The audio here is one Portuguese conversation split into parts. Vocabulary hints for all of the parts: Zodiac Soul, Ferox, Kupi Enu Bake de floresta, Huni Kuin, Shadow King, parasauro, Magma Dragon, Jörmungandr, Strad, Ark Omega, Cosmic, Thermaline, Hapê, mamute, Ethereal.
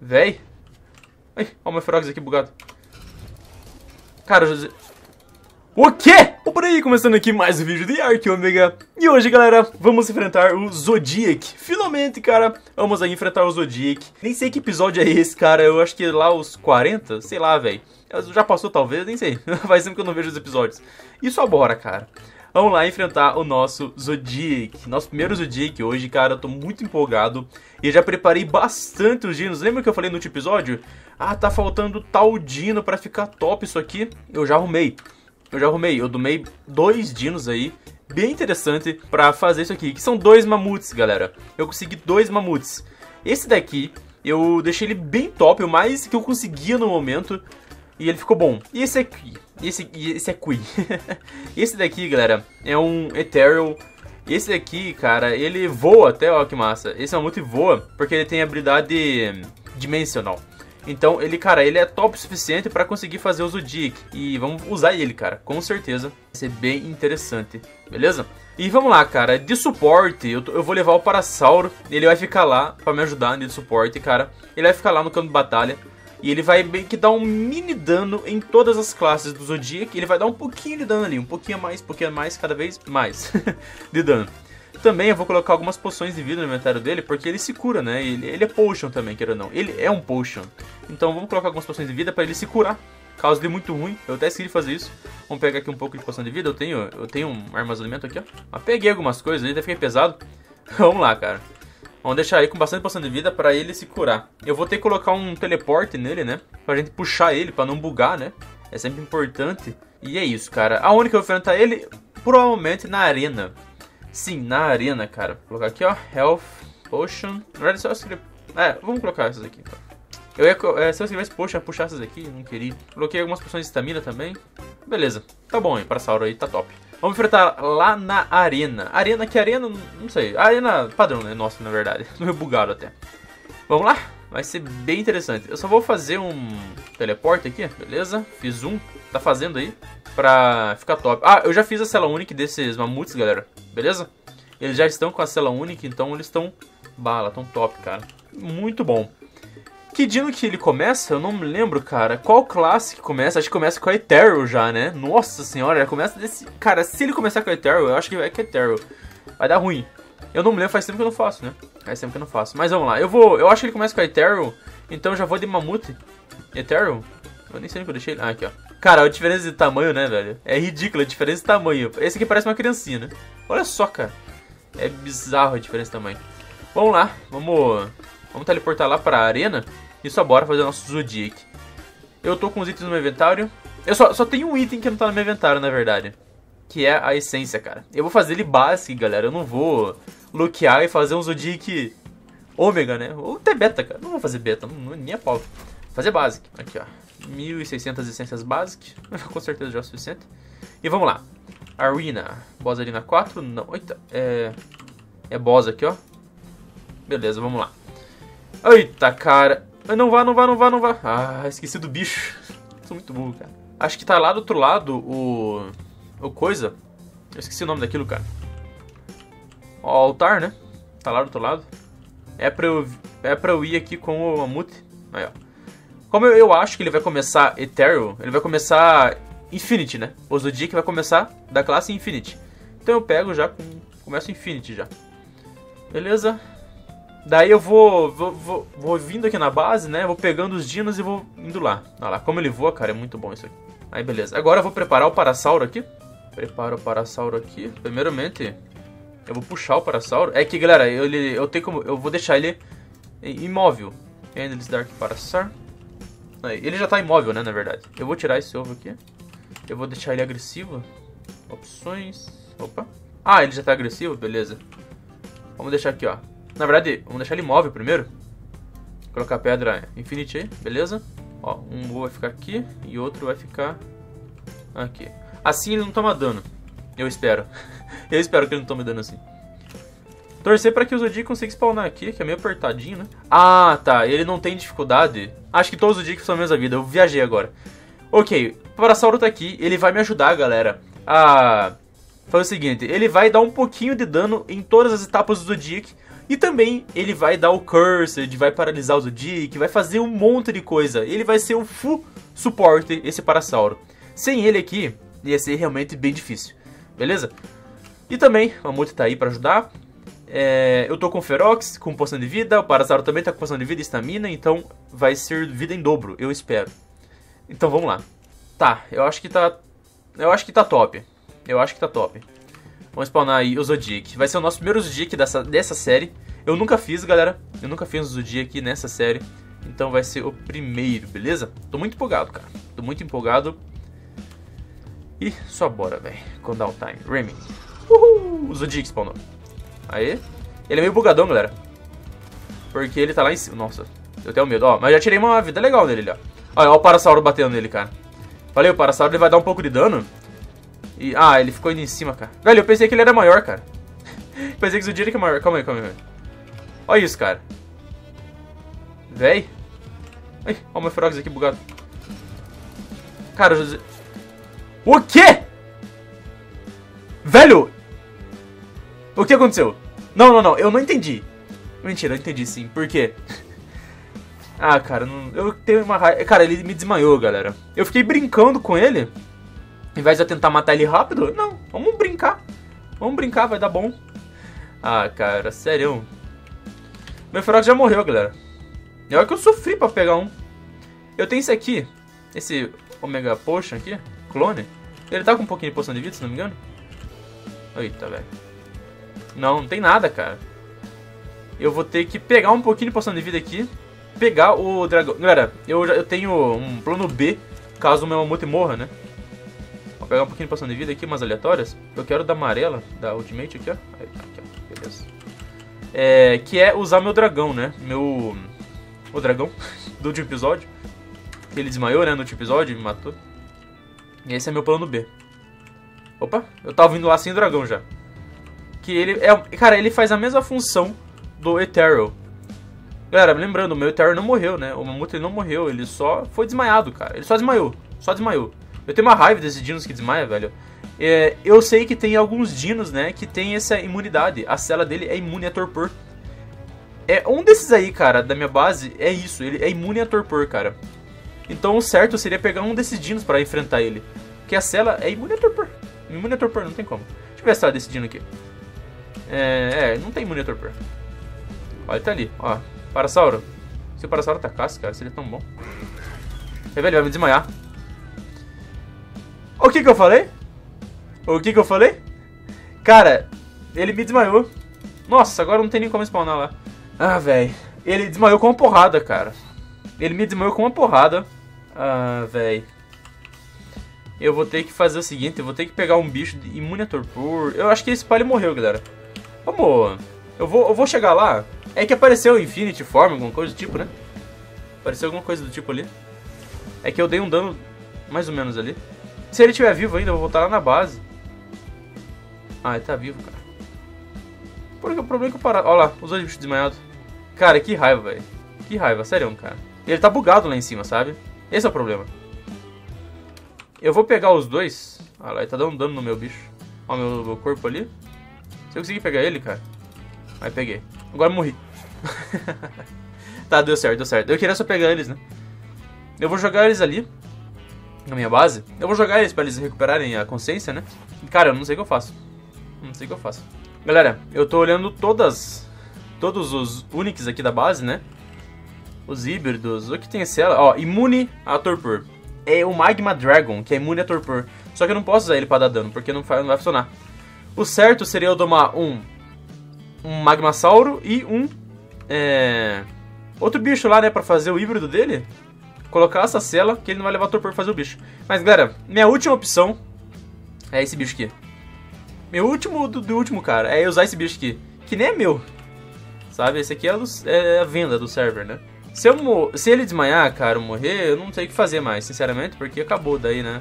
Véi. Ai, olha o meu Ferox aqui bugado. Cara, o quê? Bom, por aí, começando aqui mais um vídeo de Ark Omega. E hoje, galera, vamos enfrentar o Zodiac. Finalmente, cara, vamos aí enfrentar o Zodiac. Nem sei que episódio é esse, cara. Eu acho que é lá os 40, sei lá, velho. Já passou, talvez, nem sei. Faz tempo que eu não vejo os episódios. E só bora, cara. Vamos lá enfrentar o nosso Zodiac. Nosso primeiro Zodiac hoje, cara. Eu tô muito empolgado. E já preparei bastante os dinos. Lembra que eu falei no último episódio? Ah, tá faltando tal dino pra ficar top isso aqui. Eu já arrumei. Eu domei 2 dinos aí, bem interessante pra fazer isso aqui, que são 2 mamutes, galera. Eu consegui 2 mamutes. Esse daqui, eu deixei ele bem top, o mais que eu conseguia no momento, e ele ficou bom. E esse aqui, esse daqui, galera, é um Ethereal. Esse daqui, cara, ele voa até, ó que massa. Esse mamute voa, porque ele tem habilidade dimensional. Então, ele, cara, ele é top o suficiente pra conseguir fazer o Zodiac. E vamos usar ele, cara, com certeza. Vai ser bem interessante, beleza? E vamos lá, cara, de suporte, eu vou levar o parasauro. Ele vai ficar lá pra me ajudar de suporte, cara. Ele vai ficar lá no campo de batalha. E ele vai meio que dar um mini dano em todas as classes do Zodiac. Ele vai dar um pouquinho de dano ali, um pouquinho a mais, cada vez mais de dano. Também eu vou colocar algumas poções de vida no inventário dele, porque ele se cura, né? Ele é potion também, queira ou não. Ele é um potion. Então vamos colocar algumas poções de vida pra ele se curar. Caso dê muito ruim, eu até esqueci de fazer isso. Vamos pegar aqui um pouco de poção de vida. Eu tenho um armazenamento aqui, ó. Mas peguei algumas coisas, ainda fiquei pesado. Vamos lá, cara. Vamos deixar ele com bastante poção de vida pra ele se curar. Eu vou ter que colocar um teleporte nele, né? Pra gente puxar ele, pra não bugar, né? É sempre importante. E é isso, cara. Aonde que eu vou enfrentar ele? Provavelmente na arena. Sim, na arena, cara. Vou colocar aqui, ó, Health, Potion. Na verdade, só escrever... É, vamos colocar essas aqui, então. Eu ia... se eu escrevesse Potion, ia puxar essas aqui, não queria. Coloquei algumas poções de estamina também. Beleza, tá bom, hein, parasauro aí, tá top. Vamos enfrentar lá na arena. Arena, que arena? Não sei. Arena padrão, né? Nossa, na verdade. Tô meio bugado até. Vamos lá? Vai ser bem interessante. Eu só vou fazer um teleporte aqui, beleza? Fiz um. Tá fazendo aí pra ficar top. Ah, eu já fiz a cela única desses mamutes, galera. Beleza? Eles já estão com a cela única, então eles estão bala, tão top, cara. Muito bom. Que dino que ele começa? Eu não me lembro, cara. Qual classe que começa? Acho que começa com a Ethereal já, né? Nossa senhora, já começa desse... Cara, se ele começar com a Ethereal, eu acho que vai com a Ethereal. Vai dar ruim. Eu não me lembro, faz tempo que eu não faço, né? Faz tempo que eu não faço. Mas vamos lá. Eu acho que ele começa com a Ethereal, então eu já vou de mamute. Ethereal? Eu nem sei onde eu deixei ele. Ah, aqui, ó. Cara, a diferença de tamanho, né, velho? É ridícula a diferença de tamanho. Esse aqui parece uma criancinha, né? Olha só, cara. É bizarro a diferença de tamanho. Vamos lá. Vamos teleportar lá pra arena. E só bora fazer o nosso Zodiac. Eu tô com os itens no meu inventário. Eu só tenho um item que não tá no meu inventário, na verdade. Que é a essência, cara. Eu vou fazer ele básico, galera. Eu não vou lookear e fazer um Zodiac ômega, né? Ou até beta, cara. Não vou fazer beta. Nem a pau. Vou fazer básico. Aqui, ó. 1600 essências básicas. Com certeza já é o suficiente. E vamos lá. Arena. Boss arena 4. Não. Eita. É boss aqui, ó. Beleza, vamos lá. Eita, cara. Não vá, não vá, não vá, não vá. Ah, esqueci do bicho. Sou muito burro, cara. Acho que tá lá do outro lado o coisa. Eu esqueci o nome daquilo, cara. Ó, o altar, né? Tá lá do outro lado. É pra eu ir aqui com o mamute. Aí, ó. Como eu acho que ele vai começar Ethereal, ele vai começar Infinity, né? O Zodiac vai começar da classe Infinity. Então eu pego já, começo Infinity já. Beleza? Daí eu vou vindo aqui na base, né? Vou pegando os dinos e vou indo lá. Olha lá, como ele voa, cara, é muito bom isso aqui. Aí beleza. Agora eu vou preparar o parasauro aqui. Preparo o parasauro aqui. Primeiramente, eu vou puxar o parasauro. É que, galera, eu vou deixar ele imóvel. Endless Dark Parasaur. Ele já tá imóvel, né, na verdade. Eu vou tirar esse ovo aqui. Eu vou deixar ele agressivo. Opções. Opa. Ah, ele já tá agressivo? Beleza. Vamos deixar aqui, ó. Na verdade, vamos deixar ele imóvel primeiro. Vou colocar a pedra Infinity aí. Beleza. Ó, um vai ficar aqui e outro vai ficar aqui. Assim ele não toma dano. Eu espero. Eu espero que ele não tome dano assim. Torcer pra que o Zodiac consiga spawnar aqui, que é meio apertadinho, né? Ah, tá. Ele não tem dificuldade. Acho que todos os Zodiacs são a mesma vida. Eu viajei agora. Ok. O parasauro tá aqui. Ele vai me ajudar, galera, a fazer o seguinte. Ele vai dar um pouquinho de dano em todas as etapas do Zodiac E também ele vai dar o Cursed, vai paralisar o Zodiac, vai fazer um monte de coisa. Ele vai ser um full suporte, esse Parasauro. Sem ele aqui, ia ser realmente bem difícil, beleza? E também, o Mamute tá aí pra ajudar. Eu tô com o Ferox, com poção de vida, o Parasauro também tá com poção de vida e estamina, então vai ser vida em dobro, eu espero. Então vamos lá. Tá, eu acho que tá top. Vamos spawnar aí o Zodiac. Vai ser o nosso primeiro Zodiac dessa série. Eu nunca fiz, galera. Eu nunca fiz um Zodiac nessa série. Então vai ser o primeiro, beleza? Tô muito empolgado, cara. Tô muito empolgado. E só bora, velho. Com downtime. Remy. Uhul! O Zodiac spawnou. Aê. Ele é meio bugadão, galera. Porque ele tá lá em cima. Nossa, eu tenho medo. Ó, mas já tirei uma vida legal nele, ó. Olha, ó o Parasauro batendo nele, cara. Falei, o Parasauro ele vai dar um pouco de dano. E, ah, ele ficou indo em cima, cara. Velho, eu pensei que ele era maior, cara. Pensei que o Zodiac é maior. Calma aí, Olha isso, cara. Véi. Ai, olha o meu Ferox aqui bugado. Cara, o quê? Velho! O que aconteceu? Não, eu não entendi. Mentira, eu entendi sim. Por quê? Ah, cara, eu tenho uma raiva. Cara, ele me desmaiou, galera. Eu fiquei brincando com ele. Ao invés de eu tentar matar ele rápido, não. Vamos brincar. Vamos brincar, vai dar bom. Ah, cara, sério. Meu Ferox já morreu, galera. E olha que eu sofri pra pegar um. Eu tenho esse aqui. Esse Omega Potion aqui. Clone. Ele tá com um pouquinho de poção de vida, se não me engano. Eita, velho. Não tem nada, cara. Eu vou ter que pegar um pouquinho de poção de vida aqui. Pegar o dragão. Galera, eu tenho um plano B, caso o meu mamute morra, né? Vou pegar um pouquinho de poção de vida aqui, umas aleatórias. Eu quero da amarela, da ultimate aqui, ó. Aqui, ó. Beleza. Que é usar meu dragão, né? O dragão do último episódio. Ele desmaiou, né? No último episódio, me matou. E esse é meu plano B. Opa, eu tava vindo lá sem o dragão já. Que ele é... Cara, ele faz a mesma função do Ethereal. Galera, lembrando, o meu Ethereal não morreu, né? O Mamute não morreu, ele só foi desmaiado, cara. Ele só desmaiou, Eu tenho uma raiva desses dinos que desmaia, velho. Eu sei que tem alguns dinos, né, que tem essa imunidade. A cela dele é imune a torpor. Um desses aí, cara, da minha base, é isso. Ele é imune a torpor, cara. Então o certo seria pegar um desses dinos pra enfrentar ele. Porque a cela é imune a torpor. Imune a torpor, não tem como. Deixa eu ver a cela desse dino aqui. Não tem imune a torpor. Olha, ele tá ali, ó. Parasauro. Se o Parasauro atacasse, cara, seria tão bom. Ele vai me desmaiar. O que que eu falei? Cara, ele me desmaiou. Nossa, agora não tem nem como spawnar lá. Ah, velho. Ele desmaiou com uma porrada, cara. Ele me desmaiou com uma porrada. Ah, velho. Eu vou ter que fazer o seguinte. Eu vou ter que pegar um bicho imune a torpor. Eu acho que esse palio morreu, galera. Vamos. Eu vou chegar lá. É que apareceu Infinity Form, alguma coisa do tipo, né? Apareceu alguma coisa do tipo ali. É que eu dei um dano mais ou menos ali. Se ele estiver vivo ainda, eu vou voltar lá na base. Ah, ele tá vivo, cara. Porque o problema é que eu parar. Olha lá, os dois bichos desmaiados. Cara, que raiva, velho. Que raiva, sério, cara. Ele tá bugado lá em cima, sabe? Esse é o problema. Eu vou pegar os dois. Olha lá, ele tá dando dano no meu bicho. Ó, meu corpo ali. Se eu conseguir pegar ele, cara. Aí peguei. Agora eu morri. Tá, deu certo, Eu queria só pegar eles, né? Eu vou jogar eles ali. Na minha base. Eu vou jogar eles pra eles recuperarem a consciência, né? Cara, eu não sei o que eu faço. Galera, eu tô olhando todos os Unix aqui da base, né? Os híbridos. O que tem a cela? Ó, imune a torpor. É o Magma Dragon, que é imune a torpor. Só que eu não posso usar ele pra dar dano, porque não vai funcionar. O certo seria eu tomar um Magmasauro e outro bicho lá, né, pra fazer o híbrido dele. Colocar essa cela, que ele não vai levar torpor pra fazer o bicho. Mas, galera, minha última opção é esse bicho aqui. Meu último do último, cara, é usar esse bicho aqui. Que nem é meu. Sabe, esse aqui é a venda do server, né? Se ele desmaiar, cara, ou morrer, eu não sei o que fazer mais, sinceramente. Porque acabou daí, né?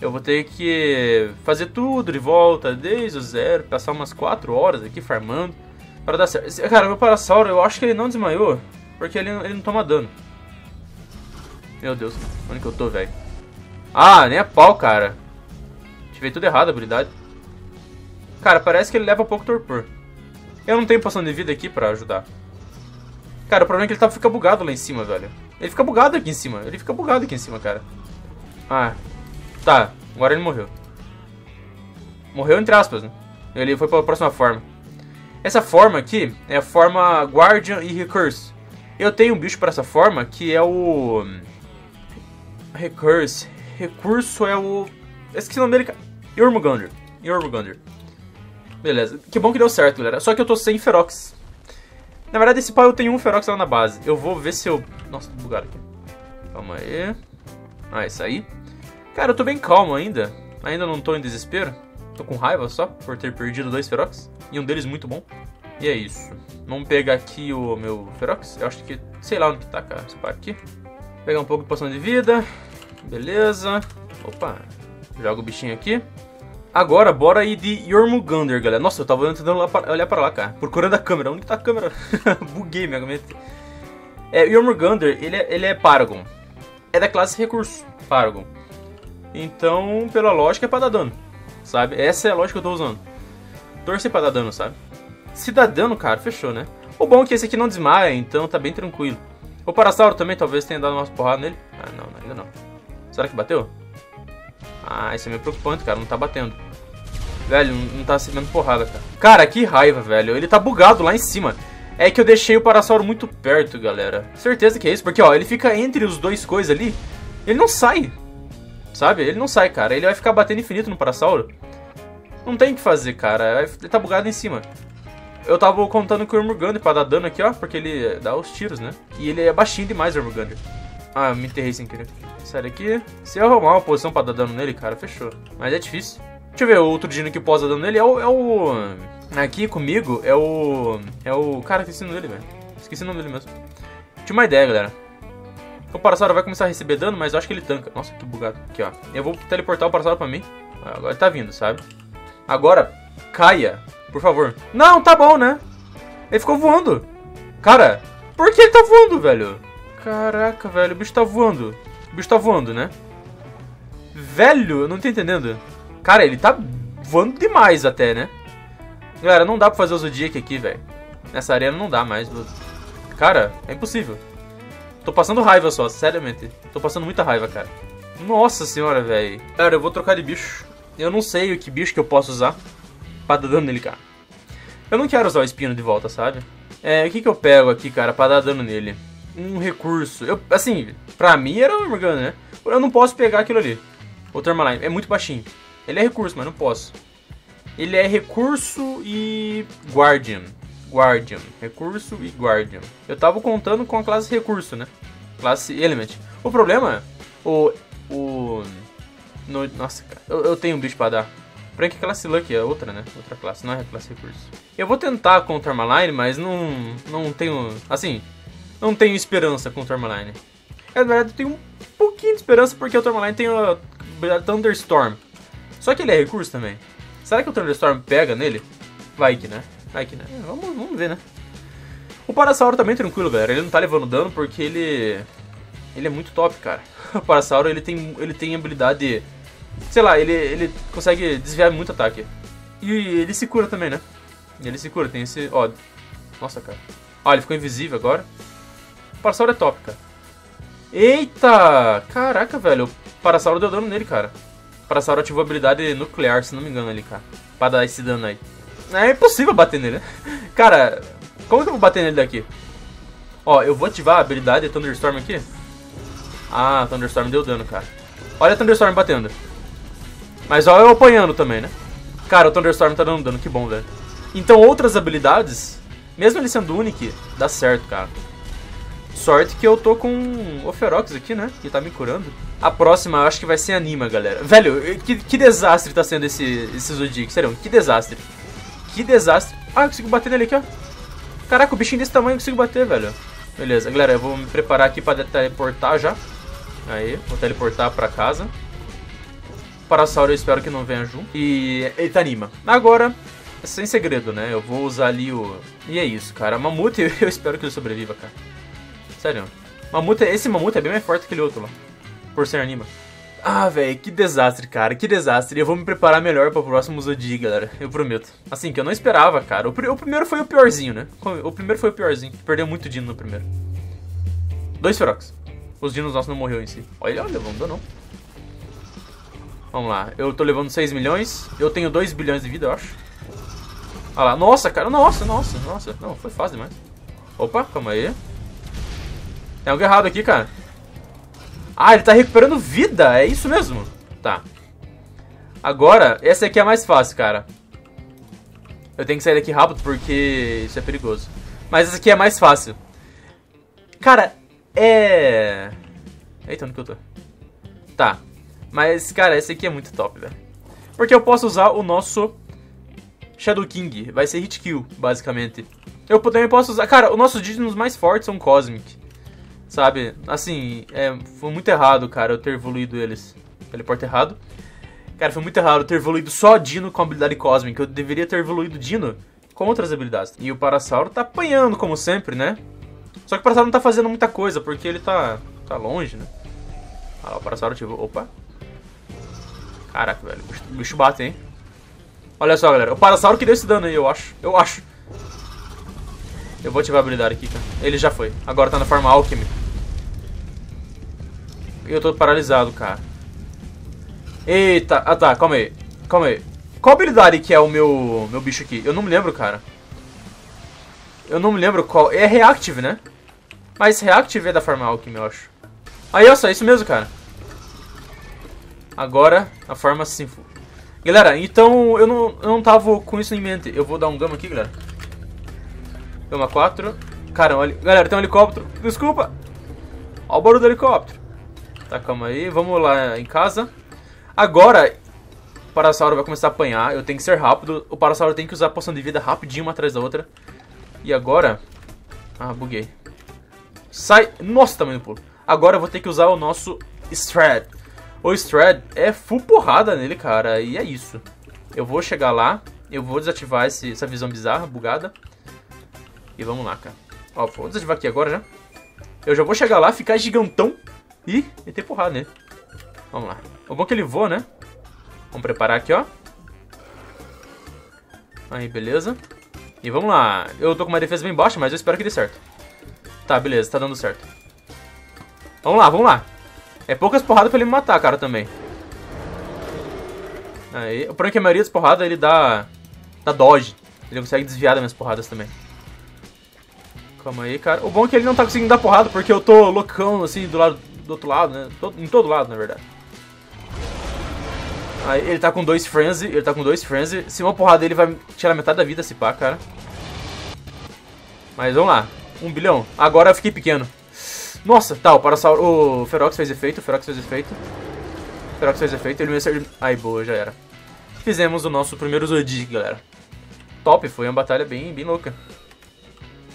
Eu vou ter que fazer tudo de volta, desde o zero, passar umas 4 horas aqui farmando para dar certo. Cara, meu Parasauro, eu acho que ele não desmaiou, porque ele não toma dano. Meu Deus, onde que eu tô, velho? Ah, nem a pau, cara. Tive tudo errado a habilidade. Cara, parece que ele leva pouco torpor. Eu não tenho poção de vida aqui pra ajudar. Cara, o problema é que ele fica bugado lá em cima, velho. Ele fica bugado aqui em cima. Ele fica bugado aqui em cima, cara. Ah, tá. Agora ele morreu. Morreu entre aspas, né? Ele foi pra próxima forma. Essa forma aqui é a forma Guardian e Recurse. Eu tenho um bicho pra essa forma que é o... Recurse. Recurso é o... Esqueci o nome dele. Jörmungandr. Jörmungandr. Beleza. Que bom que deu certo, galera. Só que eu tô sem Ferox. Na verdade, esse pau eu tenho um Ferox lá na base. Eu vou ver se eu... Nossa, tô bugado aqui. Calma aí. Ah, isso aí. Cara, eu tô bem calmo ainda. Ainda não tô em desespero. Tô com raiva só por ter perdido 2 Ferox. E um deles muito bom. E é isso. Vamos pegar aqui o meu Ferox. Eu acho que... Sei lá onde que tá, cara. Esse pau aqui. Pegar um pouco de poção de vida. Beleza. Opa. Joga o bichinho aqui. Agora, bora ir de Jörmungandr, galera. Nossa, eu tava tentando olhar pra lá, cara. Procurando a câmera. Onde que tá a câmera? Buguei minha mente. É, Jörmungandr, ele é Paragon. É da classe Recurso, Paragon. Então, pela lógica, é pra dar dano, sabe? Essa é a lógica que eu tô usando. Torcer pra dar dano, sabe? Se dá dano, cara, fechou, né? O bom é que esse aqui não desmaia, então tá bem tranquilo. O parasauro também, talvez tenha dado umas porradas nele. Ah, não, ainda não. Será que bateu? Ah, isso é meio preocupante, cara. Não tá batendo. Velho, não tá recebendo porrada, cara. Cara, que raiva, velho. Ele tá bugado lá em cima. É que eu deixei o parasauro muito perto, galera. Certeza que é isso, porque, ó, ele fica entre os dois coisas ali. Ele não sai. Sabe? Ele não sai, cara. Ele vai ficar batendo infinito no parasauro. Não tem o que fazer, cara. Ele tá bugado em cima. Eu tava contando com o Jörmungandr pra dar dano aqui, ó. Porque ele dá os tiros, né? E ele é baixinho demais, o Jörmungandr. Ah, eu me enterrei sem querer. Sai daqui. Se eu arrumar uma posição pra dar dano nele, cara, fechou. Mas é difícil. Deixa eu ver, o outro dino que pode dar dano nele é o... Aqui comigo é o... Cara, esqueci o nome dele, velho. Esqueci o nome dele mesmo. Tinha uma ideia, galera. O parasauro vai começar a receber dano, mas eu acho que ele tanca. Nossa, que bugado. Aqui, ó. Eu vou teleportar o parasauro pra mim. Agora ele tá vindo, sabe? Agora, caia. Por favor. Não, tá bom, né? Ele ficou voando. Cara, por que ele tá voando, velho? Caraca, velho. O bicho tá voando. O bicho tá voando, né? Velho, eu não tô entendendo. Cara, ele tá voando demais até, né? Galera, não dá pra fazer o Zodiac aqui, velho. Nessa arena não dá mais. Cara, é impossível. Tô passando raiva só, seriamente. Tô passando muita raiva, cara. Nossa senhora, velho. Cara, eu vou trocar de bicho. Eu não sei o que bicho que eu posso usar pra dar dano nele, cara. Eu não quero usar o espino de volta, sabe? É, o que que eu pego aqui, cara, pra dar dano nele? Um recurso. Eu, assim, pra mim era um organo, né? Eu não posso pegar aquilo ali. O Thermaline. É muito baixinho. Ele é recurso, mas não posso. Ele é recurso e guardian. Guardian. Recurso e guardian. Eu tava contando com a classe recurso, né? Classe element. O problema é... Nossa, cara. Eu tenho um bicho pra dar. Porém, que classe lucky é outra, né? Outra classe. Não é classe recurso. Eu vou tentar com o Thermaline, mas não tenho... Assim... Não tenho esperança com o Thermaline. Na verdade, eu tenho um pouquinho de esperança porque o Thermaline tem o Thunderstorm. Só que ele é recurso também. Será que o Thunderstorm pega nele? Vai que, né? Vai que, né? Vamos ver, né? O parasauro também é tranquilo, galera. Ele não tá levando dano porque ele é muito top, cara. O parasauro, ele tem habilidade... Sei lá, ele consegue desviar muito ataque. E ele se cura também, né? Ele se cura, tem esse... Ó, nossa, cara. Ó, ele ficou invisível agora. O parasauro é top, cara. Eita! Caraca, velho. O parasauro deu dano nele, cara. O parasauro ativou a habilidade nuclear, se não me engano, ali, cara. Pra dar esse dano aí. É impossível bater nele, né? Cara, como que eu vou bater nele daqui? Ó, eu vou ativar a habilidade Thunderstorm aqui. Ah, Thunderstorm deu dano, cara. Olha a Thunderstorm batendo. Mas olha eu apanhando também, né? Cara, o Thunderstorm tá dando dano, que bom, velho. Então outras habilidades, mesmo ele sendo único, dá certo, cara. Sorte que eu tô com o Ferox aqui, né? Que tá me curando. A próxima eu acho que vai ser anima, galera. Velho, que desastre tá sendo esse Zodiac. Sério, que desastre. Que desastre. Ah, eu consigo bater nele aqui, ó. Caraca, o bichinho desse tamanho eu consigo bater, velho. Beleza, galera, eu vou me preparar aqui pra teleportar já. Aí, vou teleportar pra casa. O parasauro eu espero que não venha junto. E ele tá anima. Agora... Sem segredo, né? Eu vou usar ali o... E é isso, cara. Mamute, eu espero que ele sobreviva, cara. Sério. Mamute, esse mamute é bem mais forte que aquele outro lá. Por ser anima. Ah, velho, que desastre, cara, que desastre. Eu vou me preparar melhor para o próximo Zodiac, galera, eu prometo. Assim, que eu não esperava, cara. O primeiro foi o piorzinho, né? O primeiro foi o piorzinho. Perdeu muito dino no primeiro. 2 Ferox. Os dinos nossos não morreram em si. Olha, olha, não deu não. Vamos lá, eu tô levando 6 milhões. Eu tenho 2 bilhões de vida, eu acho. Olha lá, nossa, cara, nossa. Não, foi fácil demais. Opa, calma aí. Tem algo errado aqui, cara. Ah, ele tá recuperando vida, é isso mesmo. Tá. Agora, essa aqui é a mais fácil, cara. Eu tenho que sair daqui rápido porque isso é perigoso. Mas essa aqui é a mais fácil. Cara, é... Eita, onde que eu tô? Tá. Mas, cara, essa aqui é muito top, velho. Porque eu posso usar o nosso Shadow King. Vai ser hit kill, basicamente. Eu também posso usar... Cara, os nossos dinos mais fortes são Cosmic. Sabe, assim, foi muito errado, cara, eu ter evoluído eles. Teleporte errado. Cara, foi muito errado eu ter evoluído só Dino com a habilidade Cósmica. Eu deveria ter evoluído Dino com outras habilidades. E o Parasauro tá apanhando, como sempre, né? Só que o Parasauro não tá fazendo muita coisa, porque ele tá longe, né? Ah lá, o Parasauro ativou. Opa. Caraca, velho, o bicho bate, hein? Olha só, galera, o Parasauro que deu esse dano aí, eu acho. Eu vou ativar a habilidade aqui, cara. Ele já foi. Agora tá na forma Alchemy. E eu tô paralisado, cara. Eita. Ah, tá. Calma aí. Calma aí. Qual habilidade que é o meu bicho aqui? Eu não me lembro, cara. Eu não me lembro qual. É Reactive, né? Mas Reactive é da forma Alchemy, eu acho. Aí, olha só. É isso mesmo, cara. Agora, a forma Sinful. Galera, então eu não tava com isso em mente. Eu vou dar um gama aqui, galera. Deu uma 4. Cara, olha. Galera, tem um helicóptero. Desculpa. Olha o barulho do helicóptero. Tá, calma aí. Vamos lá em casa. Agora, o Parasauro vai começar a apanhar. Eu tenho que ser rápido. O Parasauro tem que usar a poção de vida rapidinho, uma atrás da outra. E agora... Ah, buguei. Sai. Nossa, tamanho do pulo. Agora eu vou ter que usar o nosso Strad. O Strad é full porrada nele, cara. E é isso. Eu vou chegar lá. Eu vou desativar essa visão bizarra, bugada. E vamos lá, cara. Ó, vou desativar aqui agora já. Eu já vou chegar lá, ficar gigantão e meter porrada nele. Vamos lá. O bom que ele voa, né? Vamos preparar aqui, ó. Aí, beleza. E vamos lá. Eu tô com uma defesa bem baixa, mas eu espero que dê certo. Tá, beleza. Tá dando certo. Vamos lá, vamos lá. É poucas porradas pra ele me matar, cara, também. Aí. O problema é que a maioria das porradas ele dá dodge. Ele consegue desviar das minhas porradas também. Calma aí, cara. O bom é que ele não tá conseguindo dar porrada, porque eu tô loucão, assim, do outro lado, né? Em todo lado, na verdade. Aí, ele tá com 2 frenzy, ele tá com 2 frenzy. Se uma porrada dele vai tirar metade da vida, se pá, cara. Mas vamos lá. 1 bilhão. Agora eu fiquei pequeno. Nossa, tá, o Parasauro... O Ferox fez efeito, o Ferox fez efeito. O Ferox fez efeito, ele me acertou... Aí, boa, já era. Fizemos o nosso primeiro Zodiac, galera. Top, foi uma batalha bem louca.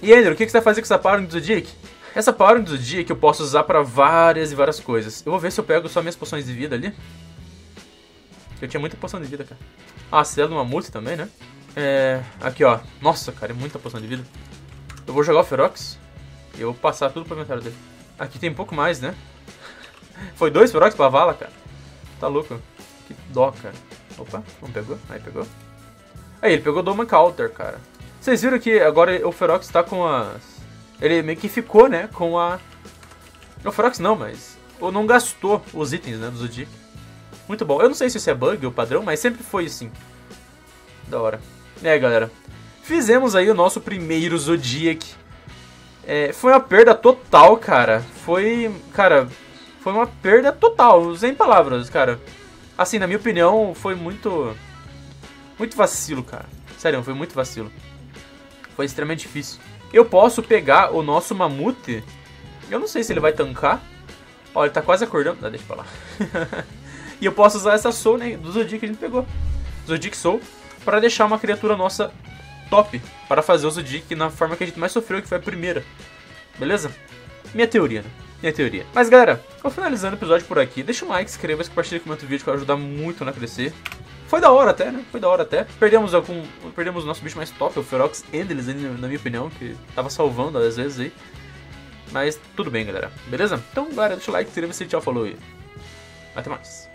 E Andrew, o que você vai fazer com essa Power do Zodiac? Essa Power do Zodiac eu posso usar pra várias coisas. Eu vou ver se eu pego só minhas poções de vida ali. Eu tinha muita poção de vida, cara. Ah, se é do mamute também, né? Aqui, ó. Nossa, cara, é muita poção de vida. Eu vou jogar o Ferox. E eu vou passar tudo pro inventário dele. Aqui tem um pouco mais, né? Foi 2 Ferox pra vala, cara. Tá louco. Que dó, cara. Opa, não pegou. Aí pegou. Aí, ele pegou o Doma Counter, cara. Vocês viram que agora o Ferox tá com as... Ele meio que ficou, né, com a... O Ferox não, mas... Ou não gastou os itens, né, do Zodiac. Muito bom. Eu não sei se isso é bug ou padrão, mas sempre foi assim. Da hora. Galera. Fizemos aí o nosso primeiro Zodiac. Foi uma perda total, cara. Foi uma perda total. Sem palavras, cara. Assim, na minha opinião, foi muito... Muito vacilo, cara. Sério, foi muito vacilo. Foi extremamente difícil. Eu posso pegar o nosso mamute. Eu não sei se ele vai tancar. Ó, ele tá quase acordando. Ah, deixa pra lá. E eu posso usar essa soul, né? Do Zodiac que a gente pegou. Zodiac Soul. Pra deixar uma criatura nossa top. Para fazer o Zodiac na forma que a gente mais sofreu, que foi a primeira. Beleza? Minha teoria, né? Minha teoria. Mas, galera, vou finalizando o episódio por aqui. Deixa um like, inscreva-se, compartilha, comenta o vídeo que vai ajudar muito na crescer. Foi da hora até, né? Foi da hora até. Perdemos o nosso bicho mais top, o Ferox Endless, na minha opinião, que tava salvando às vezes aí. Mas tudo bem, galera. Beleza? Então, galera, deixa o like, inscreva-se, tchau, falou aí. Até mais.